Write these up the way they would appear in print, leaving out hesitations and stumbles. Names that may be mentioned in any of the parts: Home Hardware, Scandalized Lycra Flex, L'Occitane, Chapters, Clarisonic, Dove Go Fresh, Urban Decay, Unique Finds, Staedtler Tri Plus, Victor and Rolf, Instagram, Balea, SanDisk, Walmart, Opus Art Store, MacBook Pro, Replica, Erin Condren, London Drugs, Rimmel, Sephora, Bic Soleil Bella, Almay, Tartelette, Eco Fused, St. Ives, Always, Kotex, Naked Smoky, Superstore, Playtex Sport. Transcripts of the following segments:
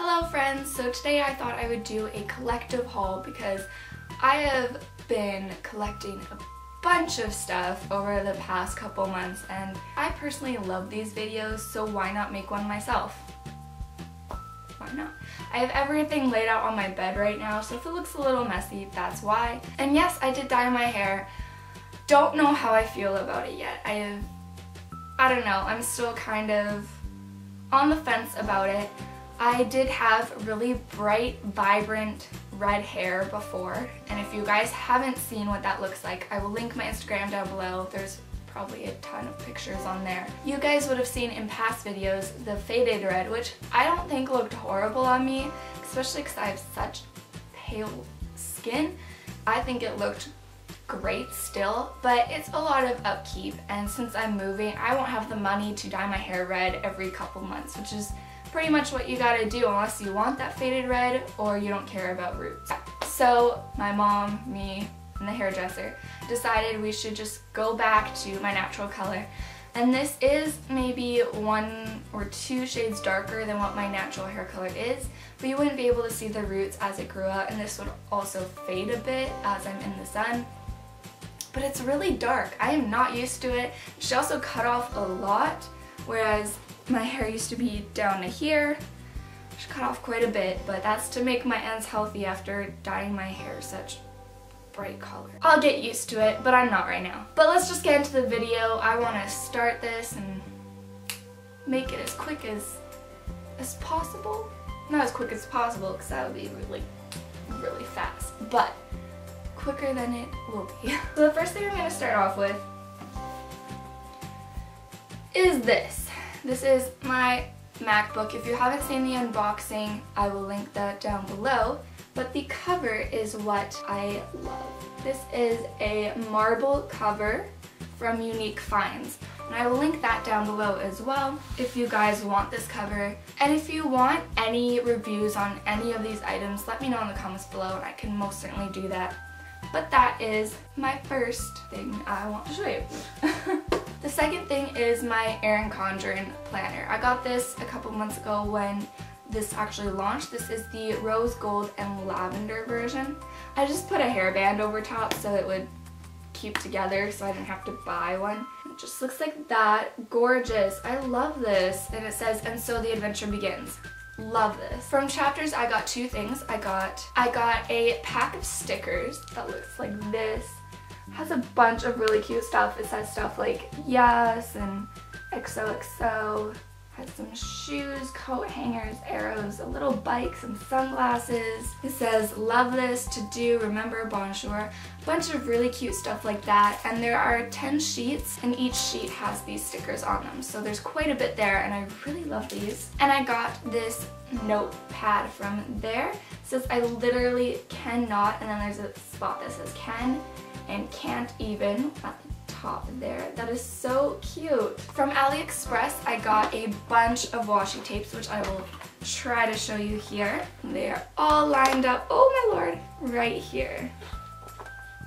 Hello friends, so today I thought I would do a collective haul because I have been collecting a bunch of stuff over the past couple months and I personally love these videos, so why not make one myself? Why not? I have everything laid out on my bed right now, so if it looks a little messy, that's why. And yes, I did dye my hair. Don't know how I feel about it yet. I don't know, I'm still kind of on the fence about it. I did have really bright, vibrant red hair before, and if you guys haven't seen what that looks like, I will link my Instagram down below. There's probably a ton of pictures on there. You guys would have seen in past videos the faded red, which I don't think looked horrible on me, especially because I have such pale skin. I think it looked great still, but it's a lot of upkeep, and since I'm moving, I won't have the money to dye my hair red every couple months, which is pretty much what you gotta do unless you want that faded red or you don't care about roots. So my mom, me, and the hairdresser decided we should just go back to my natural color. And this is maybe one or two shades darker than what my natural hair color is, but you wouldn't be able to see the roots as it grew out, and this would also fade a bit as I'm in the sun. But it's really dark. I am not used to it. She also cut off a lot, whereas my hair used to be down to here. She cut off quite a bit, but that's to make my ends healthy after dyeing my hair such bright color. I'll get used to it, but I'm not right now. But let's just get into the video. I want to start this and make it as quick as possible. Not as quick as possible, because that would be really, really fast, but quicker than it will be. So the first thing I'm going to start off with is this. This is my MacBook. If you haven't seen the unboxing, I will link that down below. But the cover is what I love. This is a marble cover from Unique Finds, and I will link that down below as well if you guys want this cover. And if you want any reviews on any of these items, let me know in the comments below, and I can most certainly do that. But that is my first thing I want to show you. The second thing is my Erin Condren planner. I got this a couple months ago when this actually launched. This is the rose gold and lavender version. I just put a hairband over top so it would keep together so I didn't have to buy one. It just looks like that. Gorgeous. I love this. And it says, "And so the adventure begins." Love this. From Chapters, I got two things. I got a pack of stickers that looks like this. Has a bunch of really cute stuff. It says stuff like yes and XOXO. Has some shoes, coat hangers, arrows, a little bike, some sunglasses. It says love this, to do, remember, bonjour. A bunch of really cute stuff like that. And there are 10 sheets, and each sheet has these stickers on them. So there's quite a bit there, and I really love these. And I got this notepad from there. It says I literally cannot, and then there's a spot that says can and can't even at the top there. That is so cute. From AliExpress, I got a bunch of washi tapes, which I will try to show you here. They are all lined up, oh my lord, right here.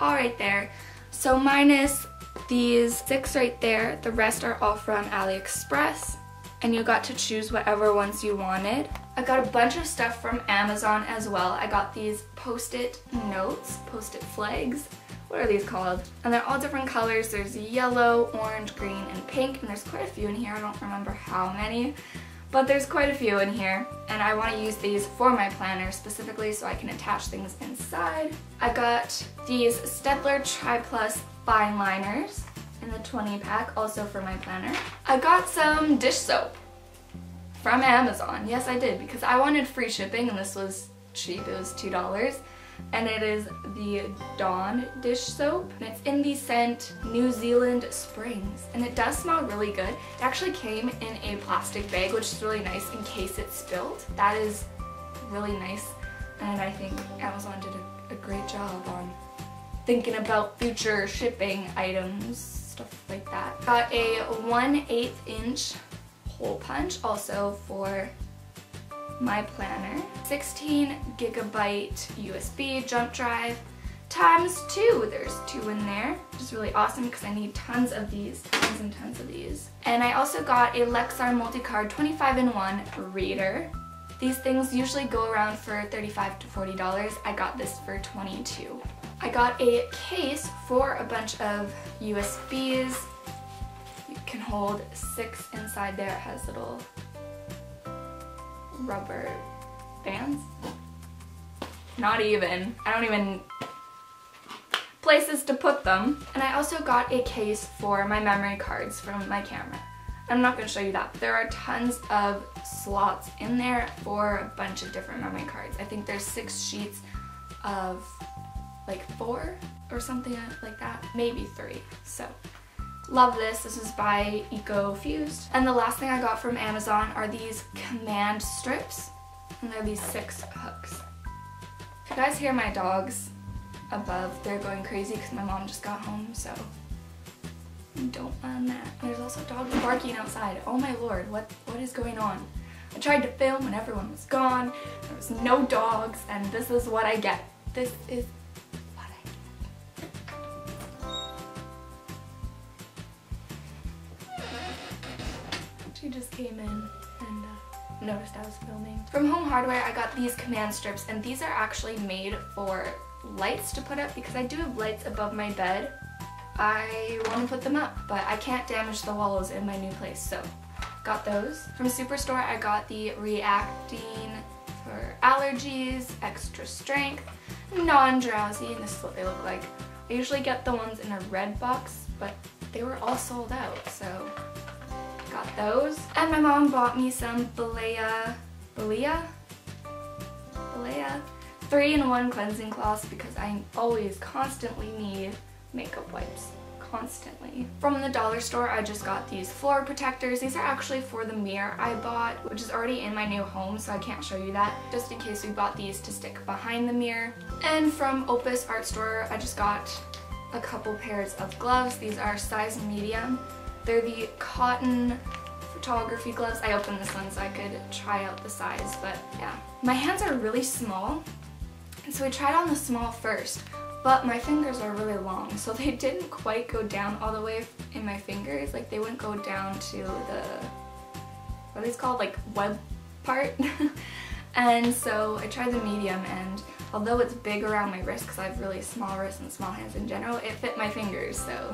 All right there. So minus these 6 right there, the rest are all from AliExpress, and you got to choose whatever ones you wanted. I got a bunch of stuff from Amazon as well. I got these post-it notes, post-it flags. What are these called? And they're all different colors. There's yellow, orange, green, and pink, and there's quite a few in here. I don't remember how many, but there's quite a few in here, and I want to use these for my planner specifically so I can attach things inside. I got these Staedtler Tri Plus fine liners in the 20 pack, also for my planner. I got some dish soap from Amazon. Yes, I did, because I wanted free shipping, and this was cheap. It was $2. And it is the Dawn dish soap, and it's in the scent New Zealand Springs, and it does smell really good. It actually came in a plastic bag, which is really nice in case it spilled. That is really nice, and I think Amazon did a great job on thinking about future shipping items, stuff like that. Got a 1/8" hole punch, also for my planner. 16 GB USB jump drive ×2. There's 2 in there, which is really awesome because I need tons of these, tons and tons of these. And I also got a Lexar multi-card 25-in-1 reader. These things usually go around for $35 to $40. I got this for $22. I got a case for a bunch of USBs. You can hold 6 inside there. It has little rubber bands. Not even. I don't even places to put them. And I also got a case for my memory cards from my camera. I'm not going to show you that. There are tons of slots in there for a bunch of different memory cards. I think there's 6 sheets of like 4 or something like that. Maybe 3. So, love this. This is by Eco Fused. And the last thing I got from Amazon are these command strips. And they're these 6 hooks. If you guys hear my dogs above, they're going crazy because my mom just got home, so don't mind that. There's also dogs barking outside. Oh my lord, what is going on? I tried to film and everyone was gone. There was no dogs, and this is what I get. This is what I get. She just came in and noticed I was filming. From Home Hardware, I got these command strips, and these are actually made for lights to put up because I do have lights above my bed. I want to put them up, but I can't damage the walls in my new place, so got those. From Superstore, I got the Reactine for allergies, extra strength, non-drowsy, and this is what they look like. I usually get the ones in a red box, but they were all sold out, so got those. And my mom bought me some Balea 3-in-1 cleansing cloths because I always constantly need makeup wipes. Constantly. From the dollar store, I just got these floor protectors. These are actually for the mirror I bought, which is already in my new home, so I can't show you that. Just in case, we bought these to stick behind the mirror. And from Opus Art Store, I just got a couple pairs of gloves. These are size medium. They're the cotton photography gloves. I opened this one so I could try out the size, but yeah. My hands are really small, and so we tried on the small first, but my fingers are really long, so they didn't quite go down all the way in my fingers. Like, they wouldn't go down to the, what are these called, like, web part? And so I tried the medium, and although it's big around my wrist, because I have really small wrists and small hands in general, it fit my fingers, so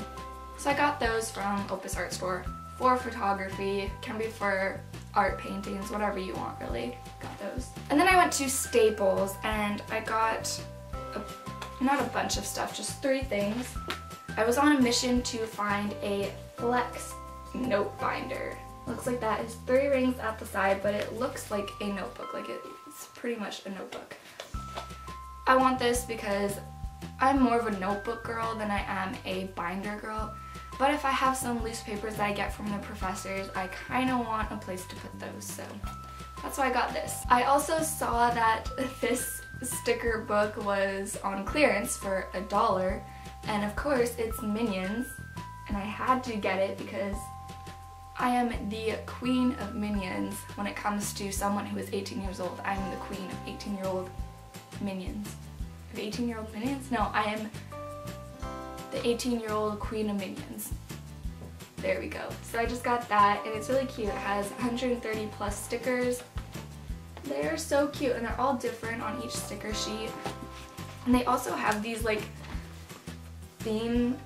I got those from Opus Art Store for photography. Can be for art paintings, whatever you want, really. Got those. And then I went to Staples, and I got not a bunch of stuff, just 3 things. I was on a mission to find a flex note binder. Looks like that is 3 rings at the side, but it looks like a notebook. Like, it's pretty much a notebook. I want this because I'm more of a notebook girl than I am a binder girl. But if I have some loose papers that I get from the professors, I kind of want a place to put those, so that's why I got this. I also saw that this sticker book was on clearance for $1, and of course it's Minions, and I had to get it because I am the queen of Minions when it comes to someone who is 18 years old. I am the queen of 18-year-old Minions. Of 18-year-old Minions? No, I am the 18-year-old queen of Minions. There we go. So I just got that, and it's really cute. It has 130 plus stickers. They're so cute, and they're all different on each sticker sheet. And they also have these like theme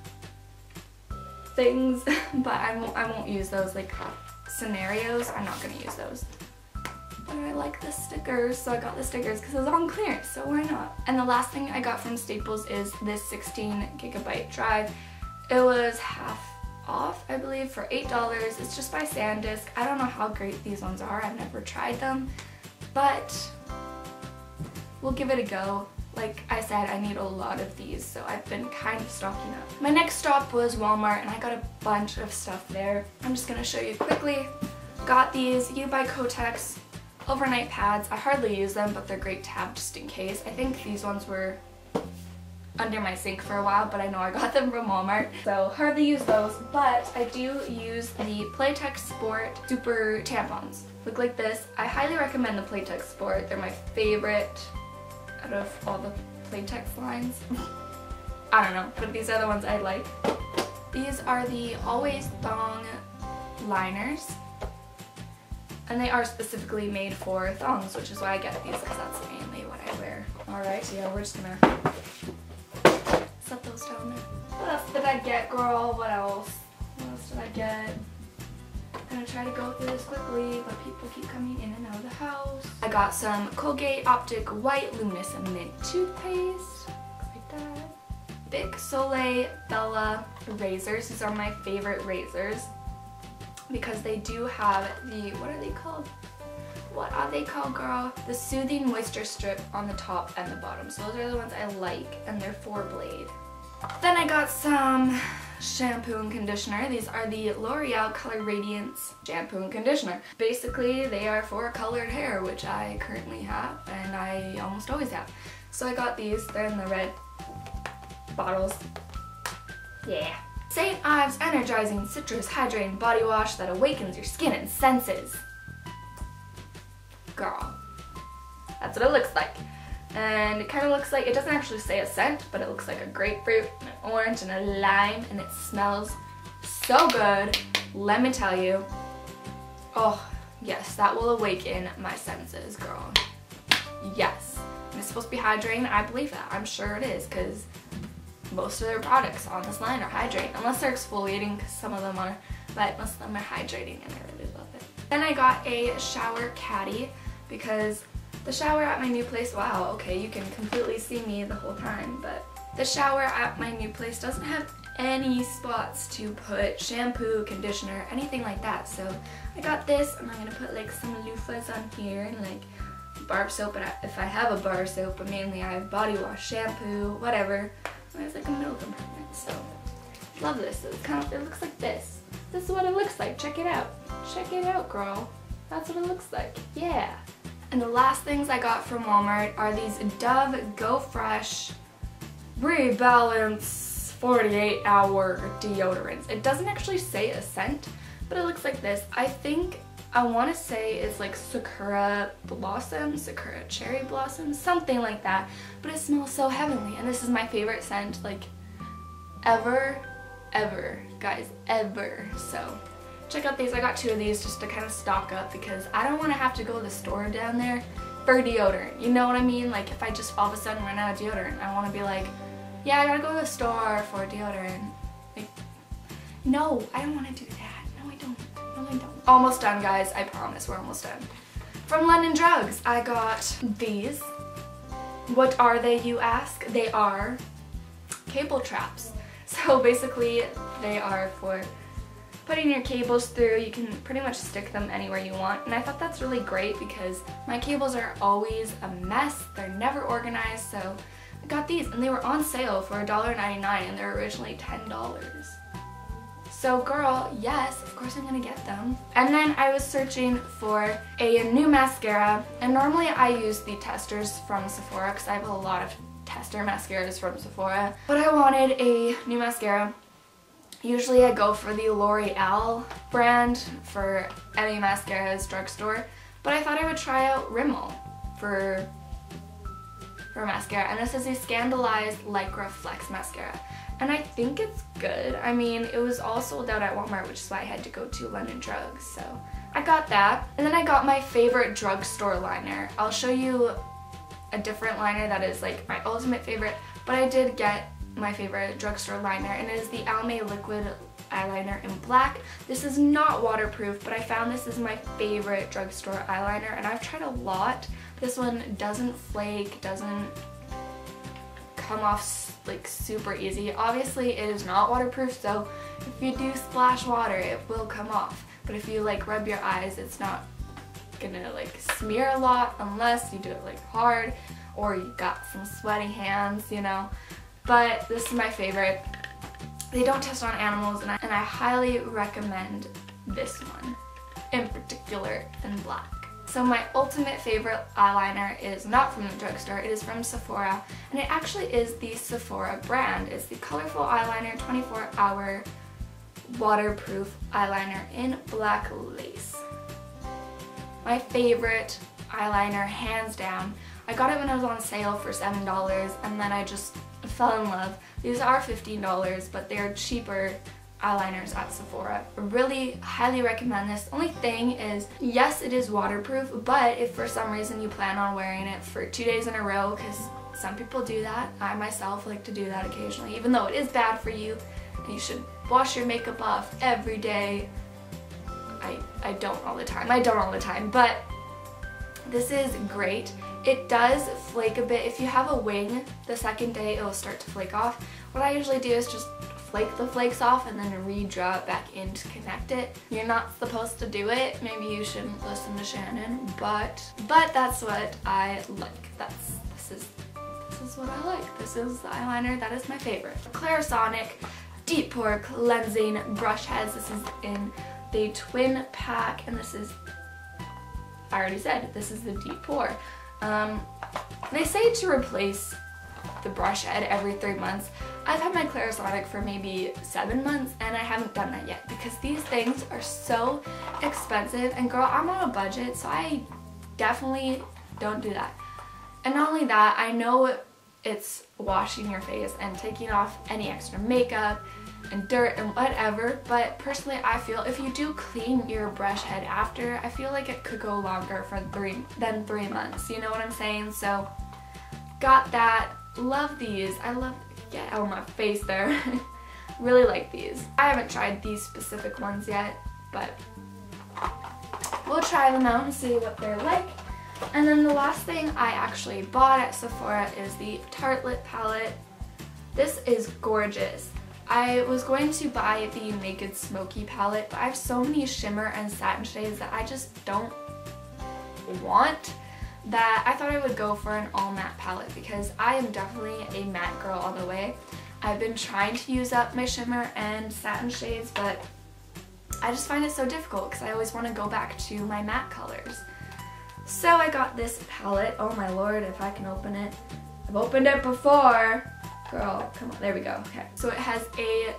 things, but I won't use those, like scenarios. I'm not gonna use those. But I like the stickers, so I got the stickers because it was on clearance, so why not? And the last thing I got from Staples is this 16 GB drive. It was half off, I believe, for $8. It's just by SanDisk. I don't know how great these ones are. I've never tried them, but we'll give it a go. Like I said, I need a lot of these, so I've been kind of stocking up. My next stop was Walmart, and I got a bunch of stuff there. I'm just gonna show you quickly. Got these by Kotex overnight pads. I hardly use them, but they're great to have just in case. I think these ones were under my sink for a while, but I know I got them from Walmart, so hardly use those. But I do use the Playtex Sport Super Tampons. Look like this. I highly recommend the Playtex Sport. They're my favorite out of all the Playtex lines. I don't know, but these are the ones I like. These are the Always Thong Liners. And they are specifically made for thongs, which is why I get these, because that's mainly what I wear. Alright, so yeah, we're just gonna set those down there. What else did I get, girl? What else? What else did I get? I'm gonna try to go through this quickly, but people keep coming in and out of the house. I got some Colgate Optic White Luminous Mint Toothpaste. Like that. Bic Soleil Bella razors. These are my favorite razors because they do have the, what are they called? What are they called, girl? The Soothing Moisture Strip on the top and the bottom. So those are the ones I like, and they're 4-blade. Then I got some shampoo and conditioner. These are the L'Oreal Color Radiance shampoo and conditioner. Basically, they are for colored hair, which I currently have, and I almost always have. So I got these. They're in the red bottles. Yeah. St. Ives Energizing Citrus Hydrating Body Wash that awakens your skin and senses. Girl. That's what it looks like. And it kind of looks like, it doesn't actually say a scent, but it looks like a grapefruit, and an orange, and a lime, and it smells so good. Let me tell you. Oh, yes, that will awaken my senses, girl. Yes. Am I supposed to be hydrating? I believe that. I'm sure it is, because most of their products on this line are hydrating, unless they're exfoliating, because some of them are, but most of them are hydrating, and I really love it. Then I got a shower caddy, because the shower at my new place, wow, okay, you can completely see me the whole time, but the shower at my new place doesn't have any spots to put shampoo, conditioner, anything like that, so I got this, and I'm gonna put like some loofahs on here, and like bar soap, and if I have a bar soap, but mainly I have body wash, shampoo, whatever. And there's like a middle compartment, so love this. It's kind of, it looks like this. This is what it looks like. Check it out. Check it out, girl. That's what it looks like. Yeah. And the last things I got from Walmart are these Dove Go Fresh Rebalance 48-hour deodorants. It doesn't actually say a scent, but it looks like this. I think, I want to say it's like Sakura Blossom, Sakura Cherry Blossom, something like that. But it smells so heavenly, and this is my favorite scent, like, ever, guys, ever. So check out these. I got 2 of these just to kind of stock up, because I don't want to have to go to the store down there for deodorant. You know what I mean? Like, if I just all of a sudden run out of deodorant, I want to be like, yeah, I gotta go to the store for deodorant. Like, no, I don't want to do that. No, I don't. No, I don't. Almost done, guys. I promise. We're almost done. From London Drugs, I got these. What are they, you ask? They are cable traps. So basically, they are for putting your cables through. You can pretty much stick them anywhere you want, and I thought that's really great because my cables are always a mess. They're never organized, so I got these, and they were on sale for $1.99, and they were originally $10. So girl, yes, of course I'm gonna get them. And then I was searching for a new mascara, and normally I use the testers from Sephora because I have a lot of tester mascaras from Sephora, but I wanted a new mascara. Usually I go for the L'Oreal brand for any mascaras, drugstore, but I thought I would try out Rimmel for mascara, and this is the Scandalized Lycra Flex mascara, and I think it's good. I mean, it was all sold out at Walmart, which is why I had to go to London Drugs, so I got that. And then I got my favorite drugstore liner. I'll show you a different liner that is like my ultimate favorite, but I did get my favorite drugstore liner, and it is the Almay liquid eyeliner in black. This is not waterproof, but I found this is my favorite drugstore eyeliner, and I've tried a lot. This one doesn't flake, doesn't come off like super easy. Obviously it is not waterproof, so if you do splash water it will come off, but if you like rub your eyes, it's not gonna like smear a lot unless you do it like hard or you got some sweaty hands, you know. But this is my favorite. They don't test on animals, and I highly recommend this one in particular in black. So my ultimate favorite eyeliner is not from the drugstore, it is from Sephora, and it actually is the Sephora brand. It's the Colorful Eyeliner 24-hour waterproof eyeliner in black lace. My favorite eyeliner, hands down. I got it when it was on sale for $7, and then I just fell in love. These are $15, but they're cheaper eyeliners at Sephora. Really highly recommend this. The only thing is, yes, it is waterproof, but if for some reason you plan on wearing it for 2 days in a row, because some people do that, I myself like to do that occasionally, even though it is bad for you and you should wash your makeup off every day. I don't all the time. I don't all the time, but this is great. It does flake a bit. If you have a wing, the second day it'll start to flake off. What I usually do is just flake the flakes off and then redraw it back in to connect it. You're not supposed to do it. Maybe you shouldn't listen to Shannon, but that's what I like. This is what I like. This is the eyeliner that is my favorite. Clarisonic Deep Pore Cleansing Brush Heads. This is in the twin pack, and this is, I already said, this is the deep pore. They say to replace the brush head every 3 months. I've had my Clarisonic for maybe 7 months and I haven't done that yet because these things are so expensive, and girl, I'm on a budget, so I definitely don't do that. And not only that, I know it's washing your face and taking off any extra makeup and dirt and whatever, but personally I feel if you do clean your brush head after, I feel like it could go longer for three months, you know what I'm saying? So got that. Love these. I love, get out of my face there. Really like these. I haven't tried these specific ones yet, but we'll try them out and see what they're like. And then the last thing I actually bought at Sephora is the Tartelette palette. This is gorgeous. I was going to buy the Naked Smoky palette, but I have so many shimmer and satin shades that I just don't want, that I thought I would go for an all matte palette because I am definitely a matte girl all the way. I've been trying to use up my shimmer and satin shades, but I just find it so difficult because I always want to go back to my matte colors. So I got this palette. Oh my lord, if I can open it. I've opened it before. Girl, come on, there we go, okay. So it has a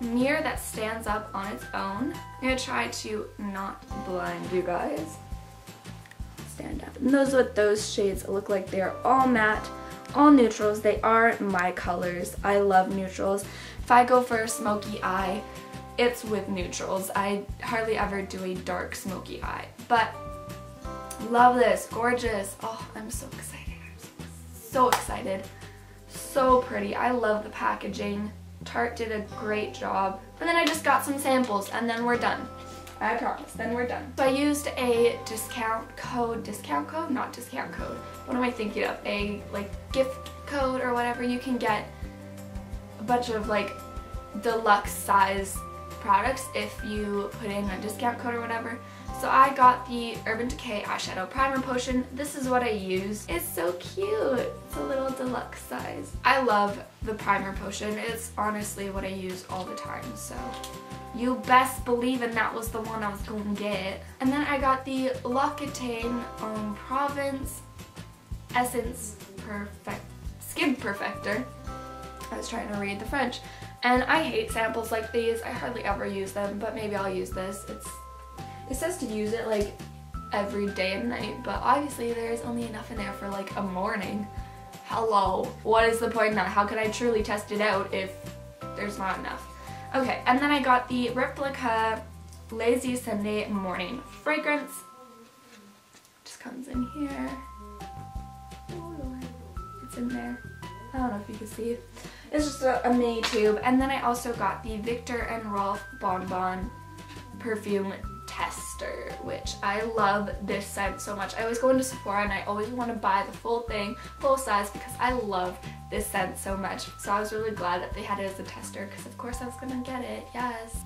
mirror that stands up on its own. I'm gonna try to not blind you guys. Stand up. And those are what those shades look like. They are all matte, all neutrals. They are my colors. I love neutrals. If I go for a smoky eye, it's with neutrals. I hardly ever do a dark smoky eye, but love this, gorgeous. Oh, I'm so excited, I'm so excited. So pretty. I love the packaging. Tarte did a great job. And then I just got some samples and then we're done. I promise, then we're done. So I used a discount code, what am I thinking of? A like gift code or whatever. You can get a bunch of like deluxe size products if you put in a discount code or whatever. So I got the Urban Decay Eyeshadow Primer Potion. This is what I use. It's so cute. It's a little deluxe size. I love the Primer Potion. It's honestly what I use all the time. So you best believe in that was the one I was going to get. And then I got the L'Occitane Provence Essence Skin Perfector. I was trying to read the French. And I hate samples like these. I hardly ever use them, but maybe I'll use this. It says to use it like every day and night, but obviously there is only enough in there for like a morning. Hello, what is the point in that? How can I truly test it out if there's not enough? Okay, and then I got the Replica Lazy Sunday Morning Fragrance. Just comes in here. It's in there. I don't know if you can see. It's just a mini tube. And then I also got the Victor and Rolf Bon Bon Perfume Tester, which I love this scent so much. I always go into Sephora and I always want to buy the full thing, full size, because I love this scent so much. So I was really glad that they had it as a tester because of course I was gonna get it, yes.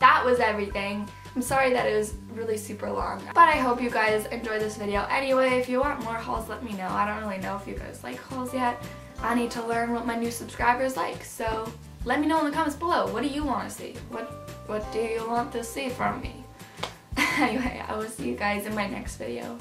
That was everything. I'm sorry that it was really super long, but I hope you guys enjoyed this video. Anyway, if you want more hauls, let me know. I don't really know if you guys like hauls yet. I need to learn what my new subscribers like, so let me know in the comments below. What do you want to see? What do you want to see from me? Anyway, I will see you guys in my next video.